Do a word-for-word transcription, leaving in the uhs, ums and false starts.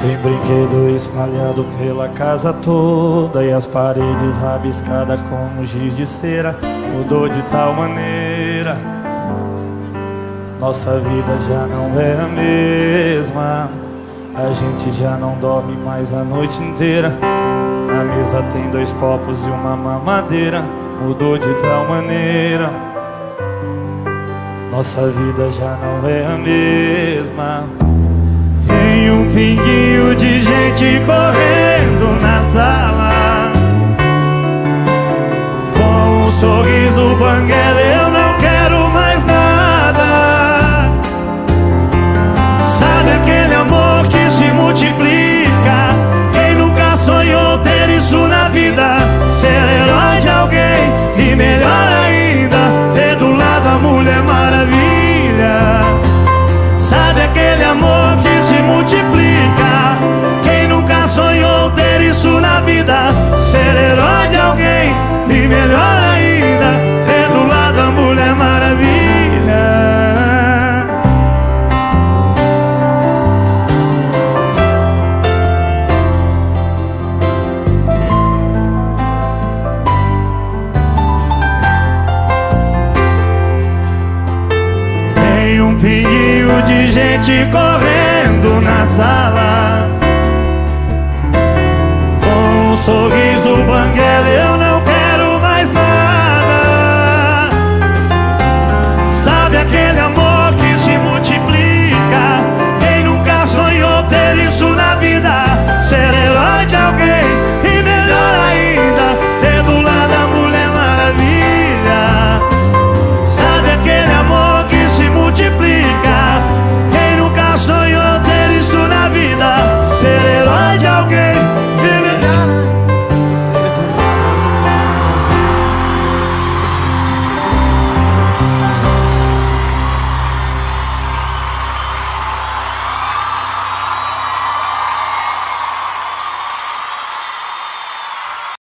Tem brinquedo espalhado pela casa toda e as paredes rabiscadas como giz de cera. Mudou de tal maneira, nossa vida já não é a mesma. A gente já não dorme mais a noite inteira. Na mesa tem dois copos e uma mamadeira. Mudou de tal maneira, nossa vida já não é a mesma. Tem um pinguinho de gente correndo na sala, com um sorriso banguela, eu não quero mais nada. Sabe aquele amor que se multiplica? Quem nunca sonhou ter isso na vida? Ser herói de alguém e melhor ainda, ter do lado a Mulher Maravilha. Sabe aquele amor que se multiplica? Quem nunca sonhou ter isso na vida? Ser herói de alguém e melhor ainda, ter do lado a Mulher Maravilha. Tem um pinguinho de gente correndo na sala, com um sorriso banguela, eu não quero mais nada. Sabe aquele amor que se multiplica? Quem nunca sonhou ter isso na vida? Ser herói de alguém e melhor ainda, ter do lado a Mulher Maravilha. Sabe aquele amor que se multiplica? Sonhou ter isso na vida, ser herói de alguém.